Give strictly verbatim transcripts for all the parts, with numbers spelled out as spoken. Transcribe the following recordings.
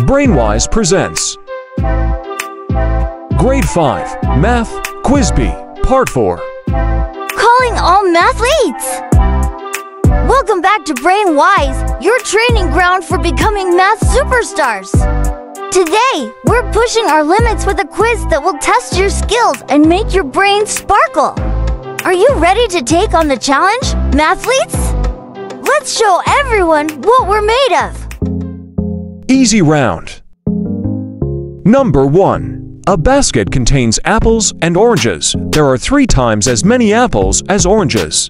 BrainWise presents Grade five Math Quizbee Part four. Calling all mathletes! Welcome back to BrainWise, your training ground for becoming math superstars. Today, we're pushing our limits with a quiz that will test your skills and make your brain sparkle. Are you ready to take on the challenge, mathletes? Let's show everyone what we're made of. Easy round. Number one. A basket contains apples and oranges. There are three times as many apples as oranges.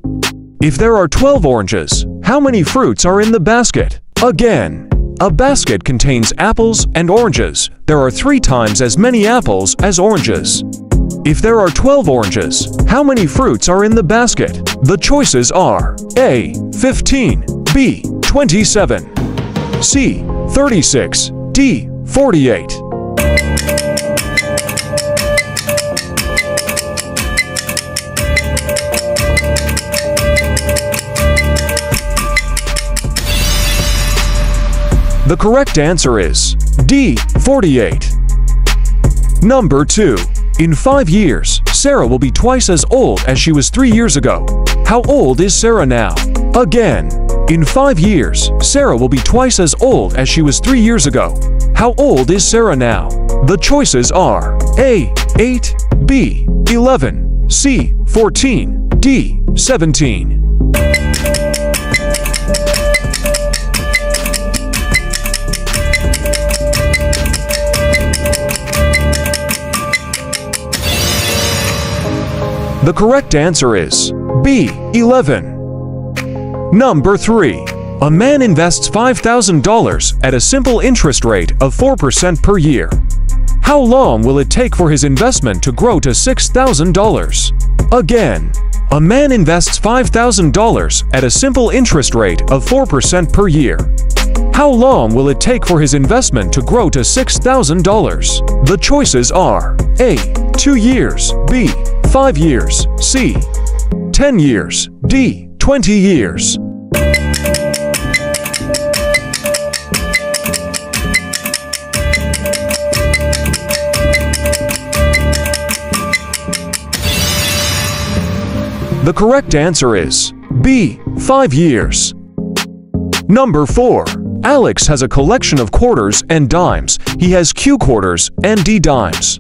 If there are twelve oranges, how many fruits are in the basket? Again, a basket contains apples and oranges. There are three times as many apples as oranges. If there are twelve oranges, how many fruits are in the basket? The choices are A. fifteen, B. twenty-seven, C. thirty-six, D. forty-eight. The correct answer is D. forty-eight. Number two. In five years, Sarah will be twice as old as she was three years ago. How old is Sarah now? Again, in five years, Sarah will be twice as old as she was three years ago. How old is Sarah now? The choices are A. eight, B. eleven, C. fourteen, D. seventeen. The correct answer is B. eleven. Number three. A man invests five thousand dollars at a simple interest rate of four percent per year. How long will it take for his investment to grow to six thousand dollars? Again, a man invests five thousand dollars at a simple interest rate of four percent per year. How long will it take for his investment to grow to six thousand dollars? The choices are A. two years, B. five years, C. ten years, D. twenty years. The correct answer is B. five years. Number four. Alex has a collection of quarters and dimes. He has Q quarters and D dimes.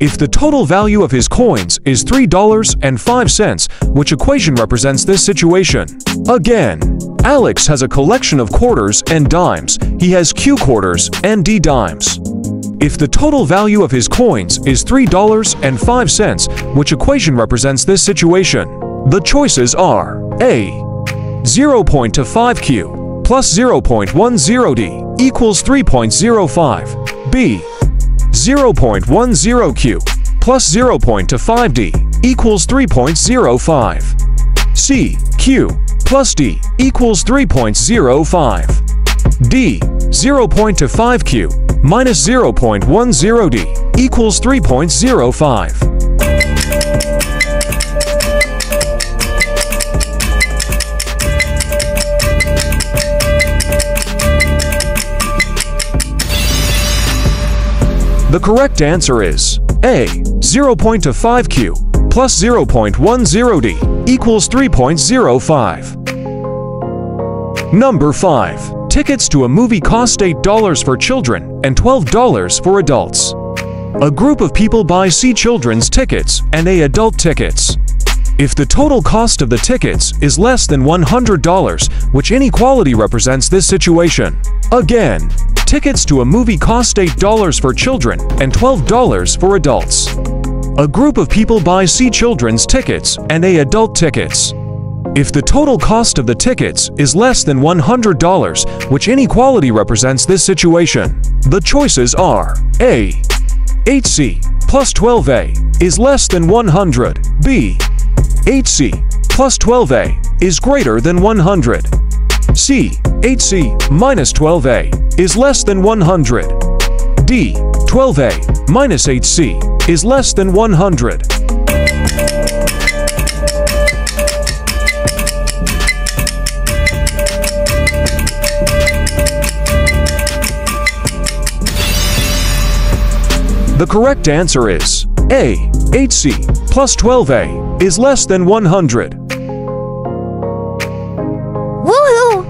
If the total value of his coins is three dollars and five cents, which equation represents this situation? Again, Alex has a collection of quarters and dimes. He has Q quarters and D dimes. If the total value of his coins is three dollars and five cents, which equation represents this situation? The choices are A. zero point two five Q plus zero point one zero D equals three point zero five, B. zero point one zero Q plus zero point two five D equals three point zero five. C. Q plus D equals three point zero five. D. zero point two five Q minus zero point one zero D equals three point zero five. The correct answer is A. zero point two five Q plus zero point one zero D equals three point zero five. Number five. Tickets to a movie cost eight dollars for children and twelve dollars for adults. A group of people buy C children's tickets and A adult tickets. If the total cost of the tickets is less than one hundred dollars, which inequality represents this situation? Again, tickets to a movie cost eight dollars for children and twelve dollars for adults. A group of people buy C children's tickets and A adult tickets. If the total cost of the tickets is less than one hundred dollars, which inequality represents this situation? The choices are A. eight C plus twelve A is less than one hundred, B. eight C plus twelve A is greater than one hundred, C. eight C minus twelve A is less than one hundred. D. twelve A minus eight C is less than one hundred. The correct answer is A. eight C plus twelve A is less than one hundred. Woohoo!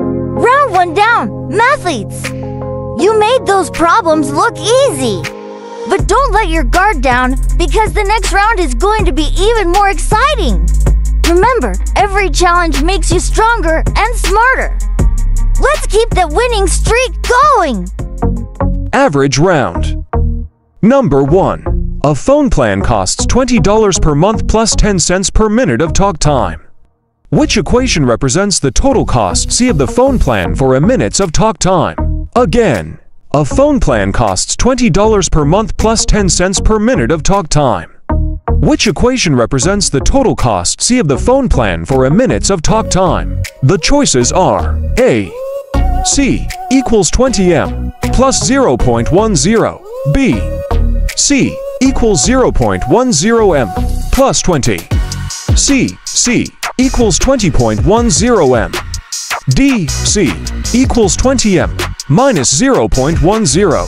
Round one down, Mathletes! You made those problems look easy! But don't let your guard down, because the next round is going to be even more exciting! Remember, every challenge makes you stronger and smarter! Let's keep that winning streak going! Average round. Number one. A phone plan costs twenty dollars per month plus ten cents per minute of talk time. Which equation represents the total cost C of the phone plan for a minutes of talk time? Again, a phone plan costs twenty dollars per month plus ten cents per minute of talk time. Which equation represents the total cost C of the phone plan for a minutes of talk time? The choices are A. C equals twenty M plus zero point one zero. B. C equals zero point one zero M plus twenty. C. C equals twenty point one zero M. D. C equals twenty M minus zero point one zero.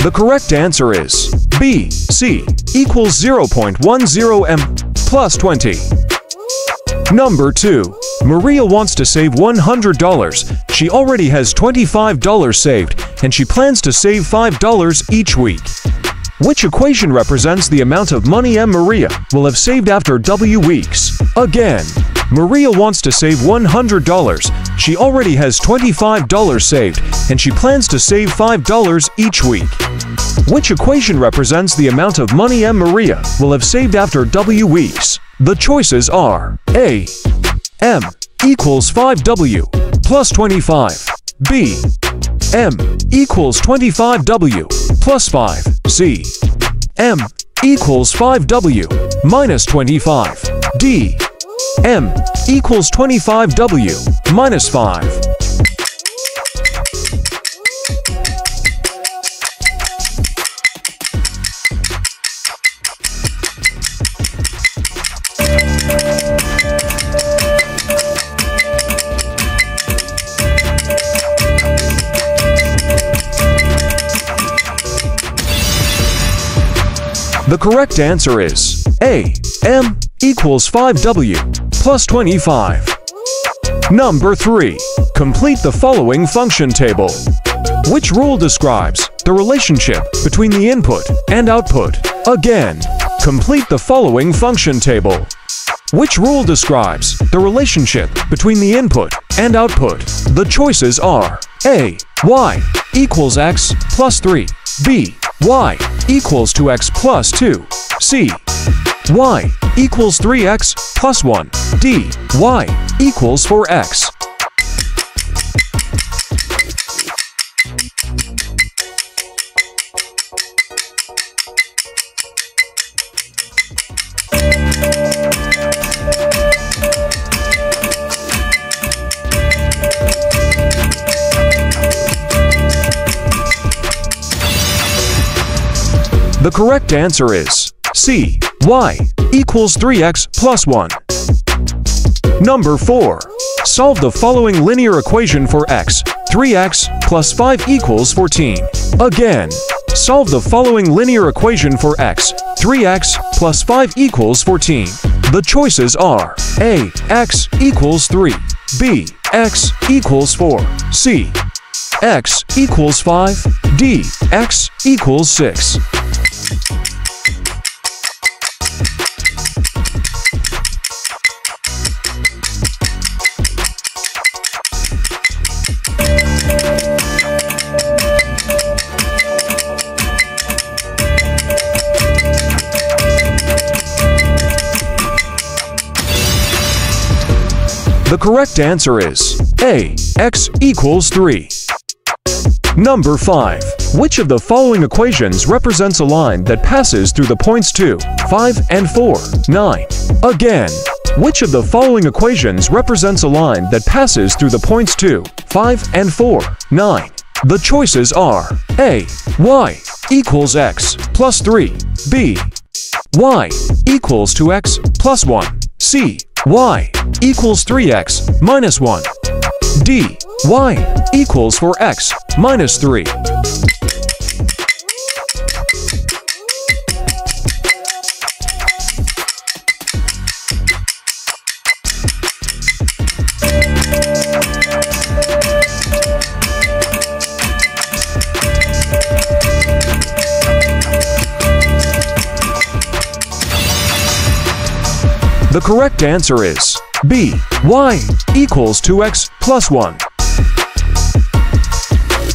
The correct answer is B. C equals zero point one zero M plus twenty. Number two. Maria wants to save one hundred dollars. She already has twenty-five dollars saved, and she plans to save five dollars each week. Which equation represents the amount of money M. Maria will have saved after W weeks? Again, Maria wants to save one hundred dollars. She already has twenty-five dollars saved, and she plans to save five dollars each week. Which equation represents the amount of money M. Maria will have saved after W weeks? The choices are A. M equals five W plus twenty-five. B. M equals twenty-five W plus five. C. M equals five W minus twenty-five. D. M equals twenty-five W minus five. The correct answer is A. M equals five W plus twenty-five. Number three. Complete the following function table. Which rule describes the relationship between the input and output? Again, complete the following function table. Which rule describes the relationship between the input and output? The choices are A. Y equals X plus three. B. Y equals two X plus two. C. Y equals three X plus one. D. Y equals four X. The correct answer is C. Y equals three X plus one. Number four. Solve the following linear equation for X. three X plus five equals fourteen. Again, solve the following linear equation for X. three X plus five equals fourteen. The choices are A. X equals three. B. X equals four. C. X equals five. D. X equals six. The correct answer is A. X equals three. Number five. Which of the following equations represents a line that passes through the points two, five, and four, nine? Again, Which of the following equations represents a line that passes through the points two, five, and four, nine? The choices are A. Y equals x plus three. B. Y equals two x plus one. C. Y equals three x minus one. D. Y equals four x minus three. The correct answer is B. Y equals two x plus one.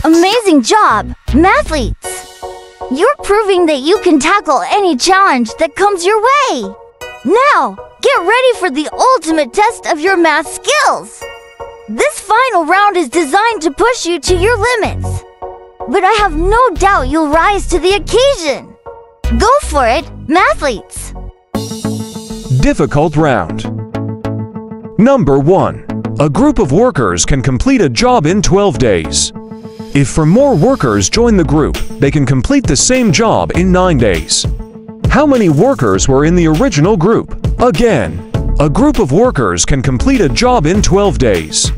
Amazing job, mathletes! You're proving that you can tackle any challenge that comes your way. Now, get ready for the ultimate test of your math skills. This final round is designed to push you to your limits. But I have no doubt you'll rise to the occasion. Go for it, mathletes! Difficult round. Number one. A group of workers can complete a job in twelve days. If or more workers join the group, they can complete the same job in nine days. How many workers were in the original group? Again, a group of workers can complete a job in twelve days.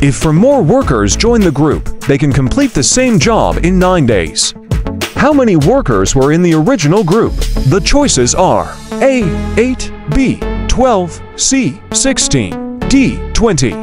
If or more workers join the group, they can complete the same job in nine days. How many workers were in the original group? The choices are A. eight, B. twelve, C. sixteen, D. twenty.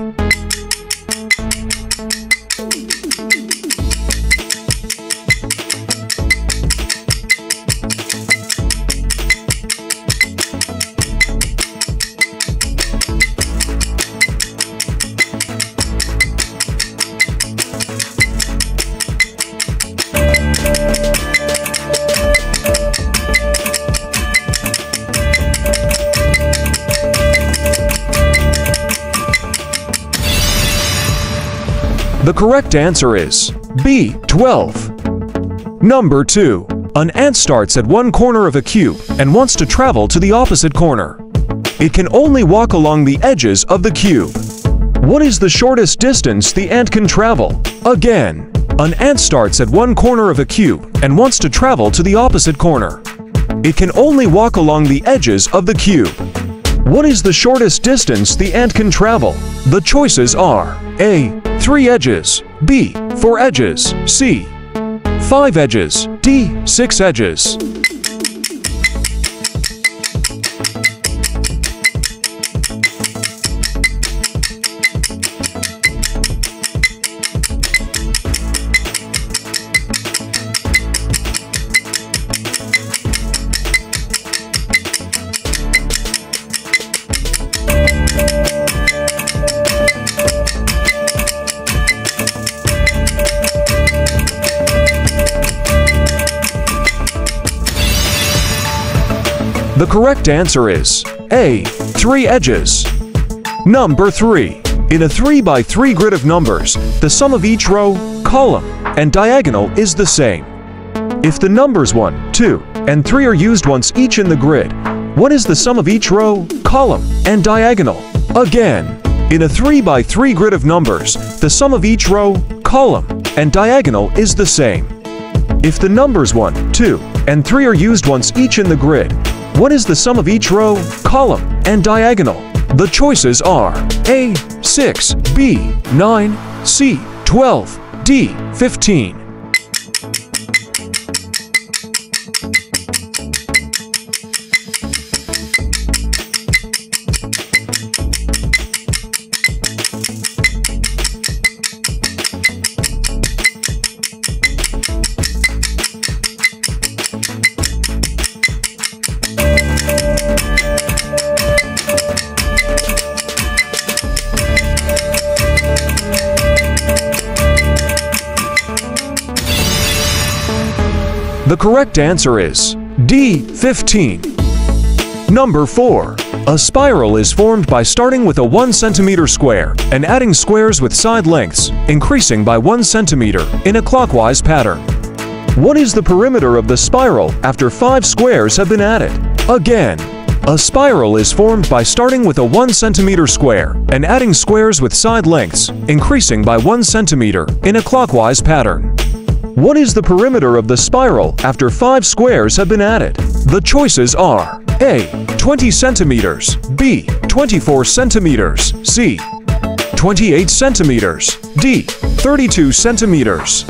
The correct answer is B. twelve. Number two. An ant starts at one corner of a cube and wants to travel to the opposite corner. It can only walk along the edges of the cube. What is the shortest distance the ant can travel? Again, an ant starts at one corner of a cube and wants to travel to the opposite corner. It can only walk along the edges of the cube. What is the shortest distance the ant can travel? The choices are A. three edges, B. four edges, C. five edges, D. six edges. The correct answer is A. three edges. Number three. In a three by three grid of numbers, the sum of each row, column, and diagonal is the same. If the numbers one, two, and three are used once each in the grid, what is the sum of each row, column, and diagonal? Again, in a three by three grid of numbers, the sum of each row, column, and diagonal is the same. If the numbers one, two, and three are used once each in the grid, what is the sum of each row, column, and diagonal? The choices are A. six, B. nine, C. twelve, D. fifteen. The correct answer is D. fifteen. Number four. A spiral is formed by starting with a one centimeter square and adding squares with side lengths, increasing by one centimeter in a clockwise pattern. What is the perimeter of the spiral after five squares have been added? Again, A spiral is formed by starting with a one centimeter square and adding squares with side lengths, increasing by one centimeter in a clockwise pattern. What is the perimeter of the spiral after five squares have been added? The choices are A. twenty centimeters, B. twenty-four centimeters, C. twenty-eight centimeters, D. thirty-two centimeters.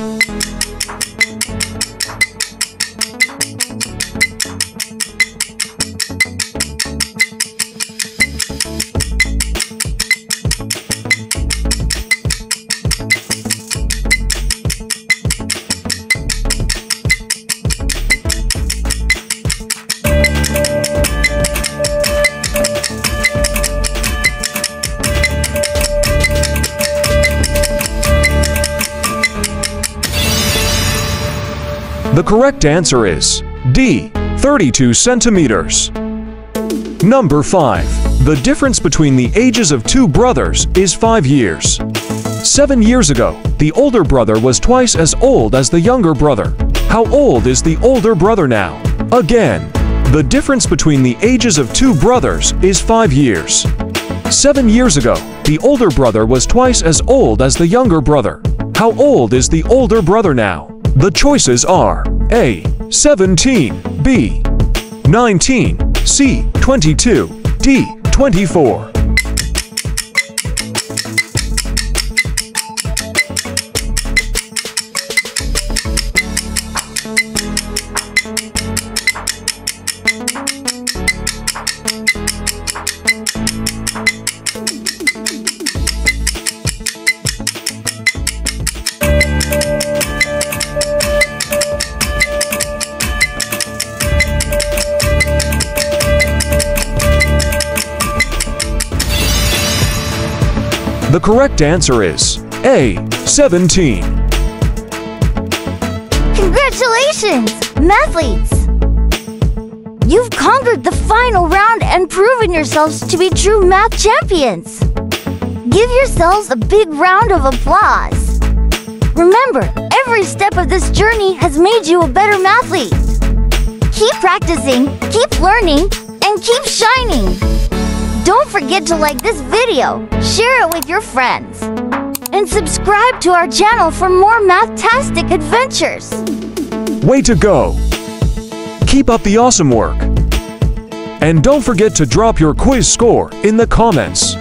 The correct answer is D, thirty-two centimeters. Number five. The difference between the ages of two brothers is five years. Seven years ago, the older brother was twice as old as the younger brother. How old is the older brother now? Again, the difference between the ages of two brothers is five years. Seven years ago, the older brother was twice as old as the younger brother. How old is the older brother now? The choices are A. seventeen, B. nineteen, C. twenty-two, D. twenty-four. The correct answer is A, seventeen. Congratulations, mathletes! You've conquered the final round and proven yourselves to be true math champions. Give yourselves a big round of applause. Remember, every step of this journey has made you a better mathlete. Keep practicing, keep learning, and keep shining. Don't forget to like this video, share it with your friends, and subscribe to our channel for more mathtastic adventures. Way to go! Keep up the awesome work. And don't forget to drop your quiz score in the comments.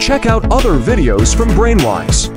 Check out other videos from BrainWise.